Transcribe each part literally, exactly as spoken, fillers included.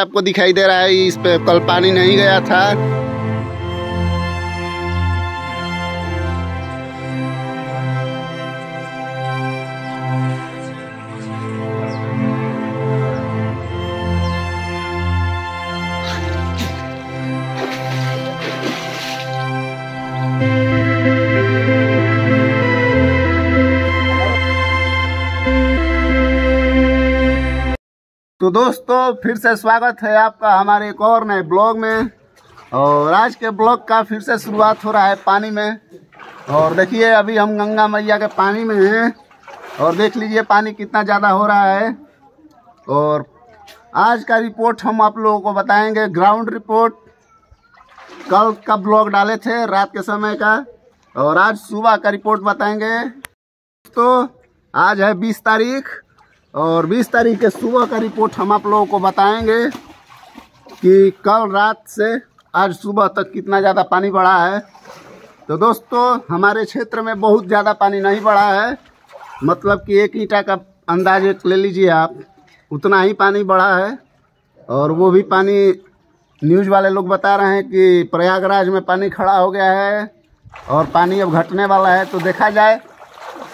आपको दिखाई दे रहा है इस पे कल पानी नहीं गया था। तो दोस्तों फिर से स्वागत है आपका हमारे एक और नए ब्लॉग में। और आज के ब्लॉग का फिर से शुरुआत हो रहा है पानी में। और देखिए अभी हम गंगा मैया के पानी में हैं और देख लीजिए पानी कितना ज़्यादा हो रहा है। और आज का रिपोर्ट हम आप लोगों को बताएंगे, ग्राउंड रिपोर्ट। कल का ब्लॉग डाले थे रात के समय का और आज सुबह का रिपोर्ट बताएंगे। तो आज है बीस तारीख और बीस तारीख के सुबह का रिपोर्ट हम आप लोगों को बताएंगे कि कल रात से आज सुबह तक कितना ज़्यादा पानी बढ़ा है। तो दोस्तों हमारे क्षेत्र में बहुत ज़्यादा पानी नहीं बढ़ा है, मतलब कि एक ईंटा का अंदाज एक ले लीजिए आप, उतना ही पानी बढ़ा है। और वो भी पानी न्यूज़ वाले लोग बता रहे हैं कि प्रयागराज में पानी खड़ा हो गया है और पानी अब घटने वाला है, तो देखा जाए।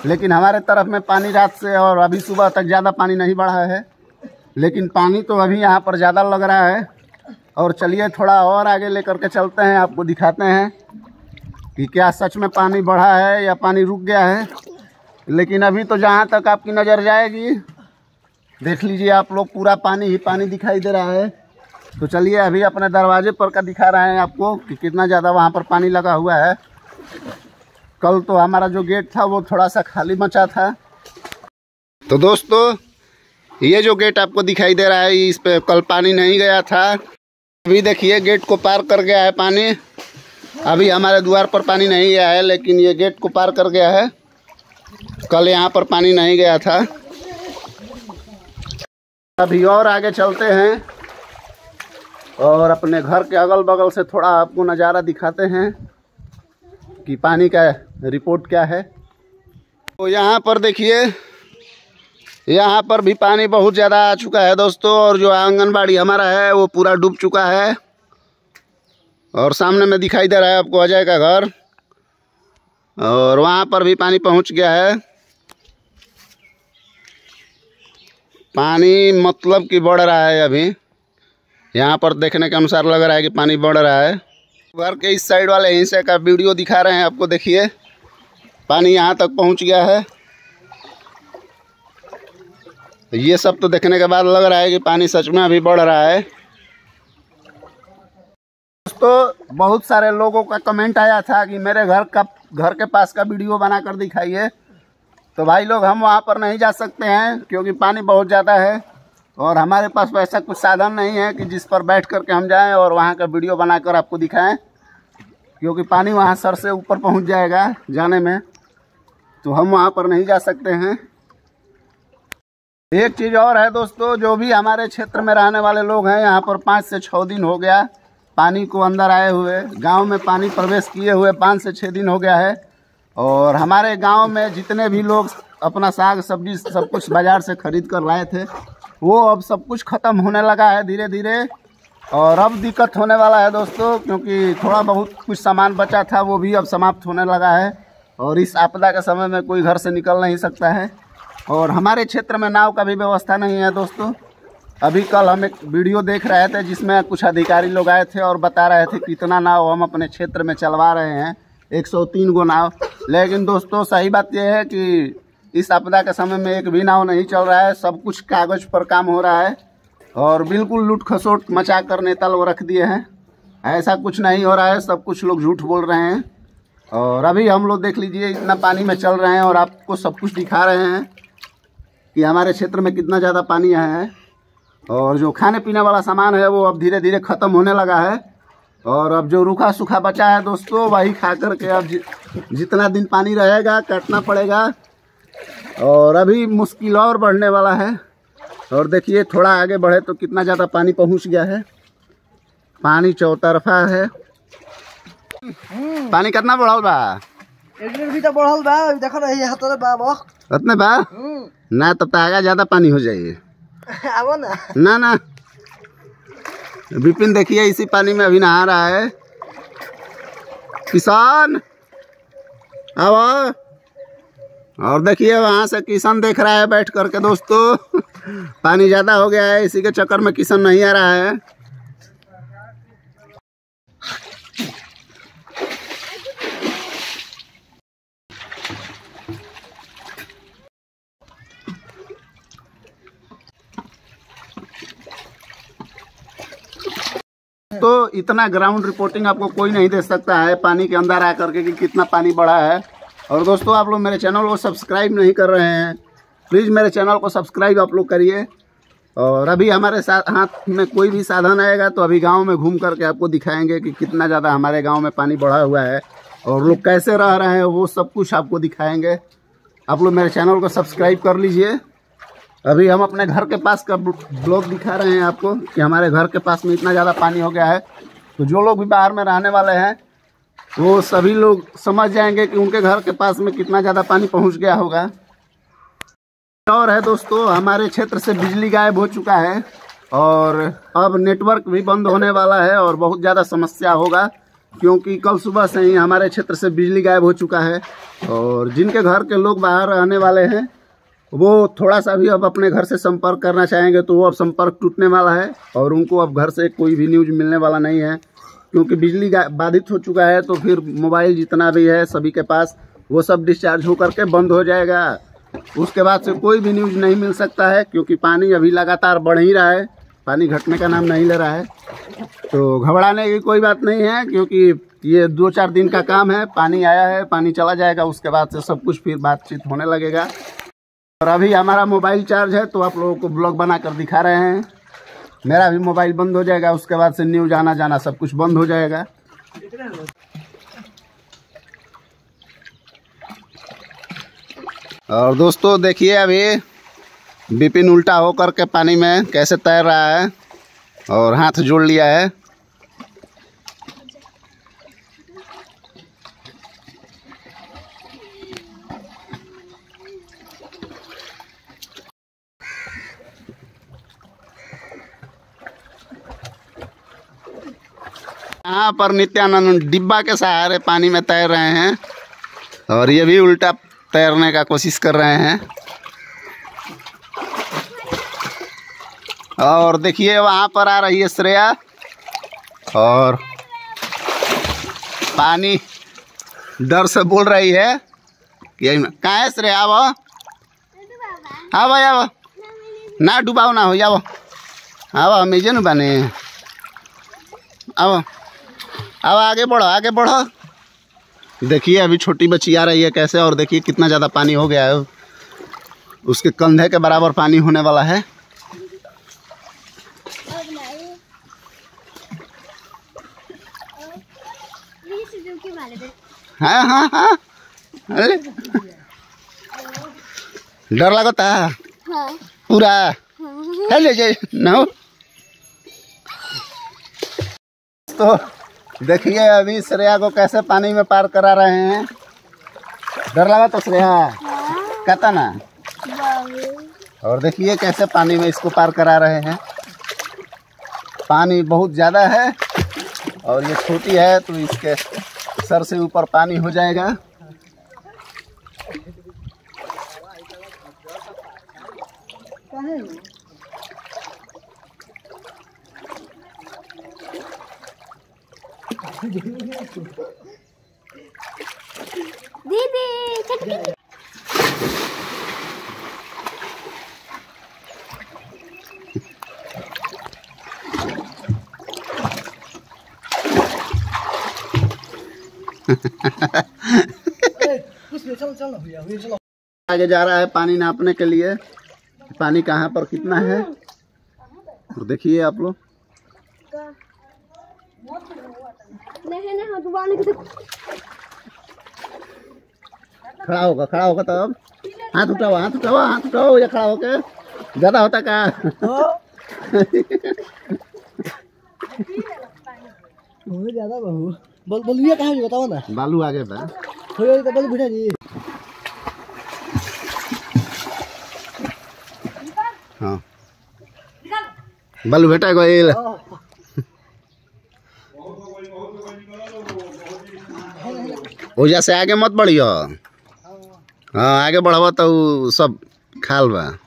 लेकिन हमारे तरफ में पानी रात से और अभी सुबह तक ज़्यादा पानी नहीं बढ़ा है, लेकिन पानी तो अभी यहाँ पर ज़्यादा लग रहा है। और चलिए थोड़ा और आगे लेकर के चलते हैं, आपको दिखाते हैं कि क्या सच में पानी बढ़ा है या पानी रुक गया है। लेकिन अभी तो जहाँ तक आपकी नज़र जाएगी देख लीजिए आप लोग, पूरा पानी ही पानी दिखाई दे रहा है। तो चलिए अभी अपने दरवाजे पर का दिखा रहे हैं आपको कि कितना ज़्यादा वहाँ पर पानी लगा हुआ है। कल तो हमारा जो गेट था वो थोड़ा सा खाली मचा था। तो दोस्तों ये जो गेट आपको दिखाई दे रहा है इस पे कल पानी नहीं गया था। अभी देखिए गेट को पार कर गया है पानी। अभी हमारे द्वार पर पानी नहीं गया है, लेकिन ये गेट को पार कर गया है। कल यहाँ पर पानी नहीं गया था। अभी और आगे चलते हैं और अपने घर के अगल बगल से थोड़ा आपको नज़ारा दिखाते हैं कि पानी का रिपोर्ट क्या है। तो यहाँ पर देखिए, यहाँ पर भी पानी बहुत ज़्यादा आ चुका है दोस्तों। और जो आंगनबाड़ी हमारा है वो पूरा डूब चुका है। और सामने में दिखाई दे रहा है आपको अजय का घर, और वहाँ पर भी पानी पहुँच गया है। पानी मतलब कि बढ़ रहा है अभी, यहाँ पर देखने के अनुसार लग रहा है कि पानी बढ़ रहा है। घर के इस साइड वाले हिस्से का वीडियो दिखा रहे हैं आपको, देखिए पानी यहाँ तक पहुँच गया है। ये सब तो देखने के बाद लग रहा है कि पानी सच में अभी बढ़ रहा है। दोस्तों बहुत सारे लोगों का कमेंट आया था कि मेरे घर का घर के पास का वीडियो बना कर दिखाइए। तो भाई लोग हम वहाँ पर नहीं जा सकते हैं क्योंकि पानी बहुत ज़्यादा है और हमारे पास वैसा कुछ साधन नहीं है कि जिस पर बैठ कर के हम जाएं और वहां का वीडियो बनाकर आपको दिखाएं, क्योंकि पानी वहां सर से ऊपर पहुंच जाएगा जाने में, तो हम वहां पर नहीं जा सकते हैं। एक चीज़ और है दोस्तों, जो भी हमारे क्षेत्र में रहने वाले लोग हैं, यहाँ पर पाँच से छः दिन हो गया पानी को अंदर आए हुए, गाँव में पानी प्रवेश किए हुए पाँच से छः दिन हो गया है। और हमारे गाँव में जितने भी लोग अपना साग सब्जी सब कुछ बाज़ार से खरीद कर लाए थे वो अब सब कुछ ख़त्म होने लगा है धीरे धीरे। और अब दिक्कत होने वाला है दोस्तों, क्योंकि थोड़ा बहुत कुछ सामान बचा था वो भी अब समाप्त होने लगा है। और इस आपदा के समय में कोई घर से निकल नहीं सकता है। और हमारे क्षेत्र में नाव का भी व्यवस्था नहीं है दोस्तों। अभी कल हम एक वीडियो देख रहे थे जिसमें कुछ अधिकारी लोग आए थे और बता रहे थे कितना नाव हम अपने क्षेत्र में चलवा रहे हैं, एक सौ तीन गो नाव। लेकिन दोस्तों सही बात यह है कि इस आपदा के समय में एक भी नाव नहीं चल रहा है, सब कुछ कागज पर काम हो रहा है। और बिल्कुल लूट खसोट मचा कर नेता लोग रख दिए हैं, ऐसा कुछ नहीं हो रहा है, सब कुछ लोग झूठ बोल रहे हैं। और अभी हम लोग देख लीजिए इतना पानी में चल रहे हैं और आपको सब कुछ दिखा रहे हैं कि हमारे क्षेत्र में कितना ज़्यादा पानी है। और जो खाने पीने वाला सामान है वो अब धीरे धीरे ख़त्म होने लगा है। और अब जो रूखा सूखा बचा है दोस्तों वही खा कर के अब जि, जितना दिन पानी रहेगा काटना पड़ेगा। और अभी मुश्किल और बढ़ने वाला है। और देखिए थोड़ा आगे बढ़े तो कितना ज़्यादा पानी पहुंच गया है। पानी चौतरफा है। पानी कितना बढ़ल बा? बढ़ल बा, देख रही है इतने बा ना, तब तो आगे ज़्यादा पानी हो जाइए ना ना विपिन देखिए इसी पानी में अभी नहा रहा है। किसान अब और देखिए वहाँ से किशन देख रहा है बैठ करके। दोस्तों पानी ज़्यादा हो गया है, इसी के चक्कर में किशन नहीं आ रहा है। तो इतना ग्राउंड रिपोर्टिंग आपको कोई नहीं दे सकता है पानी के अंदर आ करके कि कितना पानी बढ़ा है। और दोस्तों आप लोग मेरे चैनल को सब्सक्राइब नहीं कर रहे हैं, प्लीज़ मेरे चैनल को सब्सक्राइब आप लोग करिए। और अभी हमारे साथ हाथ में कोई भी साधन आएगा तो अभी गांव में घूम करके आपको दिखाएंगे कि कितना ज़्यादा हमारे गाँव में पानी बढ़ा हुआ है और लोग कैसे रह रहे हैं, वो सब कुछ आपको दिखाएँगे। आप लोग मेरे चैनल को सब्सक्राइब कर लीजिए। अभी हम अपने घर के पास का ब्लॉग दिखा रहे हैं आपको कि हमारे घर के पास में इतना ज़्यादा पानी हो गया है। तो जो लोग भी बाहर में रहने वाले हैं वो सभी लोग समझ जाएंगे कि उनके घर के पास में कितना ज़्यादा पानी पहुंच गया होगा। और है दोस्तों, हमारे क्षेत्र से बिजली गायब हो चुका है और अब नेटवर्क भी बंद होने वाला है और बहुत ज़्यादा समस्या होगा, क्योंकि कल सुबह से ही हमारे क्षेत्र से बिजली गायब हो चुका है। और जिनके घर के लोग बाहर रहने वाले हैं वो थोड़ा सा भी अब अपने घर से संपर्क करना चाहेंगे तो वो अब संपर्क टूटने वाला है और उनको अब घर से कोई भी न्यूज़ मिलने वाला नहीं है, क्योंकि बिजली बाधित हो चुका है। तो फिर मोबाइल जितना भी है सभी के पास वो सब डिस्चार्ज होकर के बंद हो जाएगा। उसके बाद से कोई भी न्यूज़ नहीं मिल सकता है, क्योंकि पानी अभी लगातार बढ़ ही रहा है, पानी घटने का नाम नहीं ले रहा है। तो घबराने की कोई बात नहीं है, क्योंकि ये दो चार दिन का काम है। पानी आया है, पानी चला जाएगा, उसके बाद से सब कुछ फिर बातचीत होने लगेगा। और अभी हमारा मोबाइल चार्ज है तो आप लोगों को ब्लॉग बनाकर दिखा रहे हैं। मेरा भी मोबाइल बंद हो जाएगा, उसके बाद से न्यूज आना जाना सब कुछ बंद हो जाएगा। और दोस्तों देखिए अभी विपिन उल्टा होकर के पानी में कैसे तैर रहा है और हाथ जोड़ लिया है। यहाँ पर नित्यानंद डिब्बा के सहारे पानी में तैर रहे हैं और ये भी उल्टा तैरने का कोशिश कर रहे हैं। और देखिए वहाँ पर आ रही है श्रेया और पानी डर से बोल रही है कि कहाँ है श्रेया, वो हाँ भाई आओ ना, डुबाओ ना हो जाओ, आओ हम इजे न बने, आओ अब आगे बढ़ो आगे बढ़ो। देखिए अभी छोटी बच्ची आ रही है कैसे, और देखिए कितना ज़्यादा पानी हो गया है, उसके कंधे के बराबर पानी होने वाला है। हाँ हाँ हाँ डर लगता है पूरा ले जाए न। तो देखिए अभी श्रेया को कैसे पानी में पार करा रहे हैं। डर लगा तो श्रेया कहता ना। और देखिए कैसे पानी में इसको पार करा रहे हैं। पानी बहुत ज़्यादा है और ये छोटी है तो इसके सर से ऊपर पानी हो जाएगा। दीदी आगे जा रहा है पानी नापने के लिए, पानी कहाँ पर कितना है। और देखिए आप लोग नहीं नहीं दुबाने के खड़ा होगा खड़ा होगा तब हाथ उठाओ हाथ उठाओ हाथ उठाओ, या खड़ा होके ज्यादा होता क्या बहुत ज्यादा बहू बल बलुआ कहाँ है बताओ ना, बालू आगे था बल बुझा जी। हाँ बल बेटा को ओजा से आगे मत बढ़ियो। हाँ आगे बढ़वा तो सब खाल बा।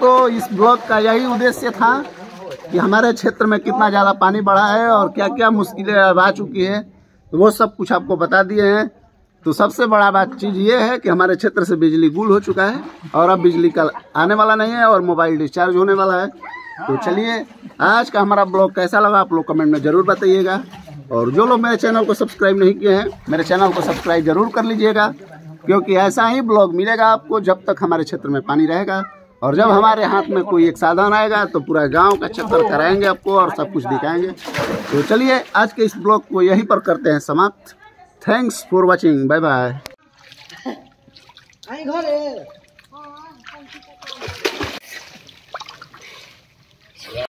तो इस ब्लॉग का यही उद्देश्य था कि हमारे क्षेत्र में कितना ज़्यादा पानी बढ़ा है और क्या क्या मुश्किलें आ चुकी है, तो वो सब कुछ आपको बता दिए हैं। तो सबसे बड़ा बात चीज़ ये है कि हमारे क्षेत्र से बिजली गुल हो चुका है और अब बिजली का आने वाला नहीं है और मोबाइल डिस्चार्ज होने वाला है। तो चलिए आज का हमारा ब्लॉग कैसा लगा आप लोग कमेंट में ज़रूर बताइएगा, और जो लोग मेरे चैनल को सब्सक्राइब नहीं किए हैं मेरे चैनल को सब्सक्राइब ज़रूर कर लीजिएगा, क्योंकि ऐसा ही ब्लॉग मिलेगा आपको जब तक हमारे क्षेत्र में पानी रहेगा। और जब हमारे हाथ में कोई एक साधन आएगा तो पूरा गांव का चक्कर कराएंगे आपको और सब कुछ दिखाएंगे। तो चलिए आज के इस ब्लॉग को यहीं पर करते हैं समाप्त। Thanks for watching, bye bye.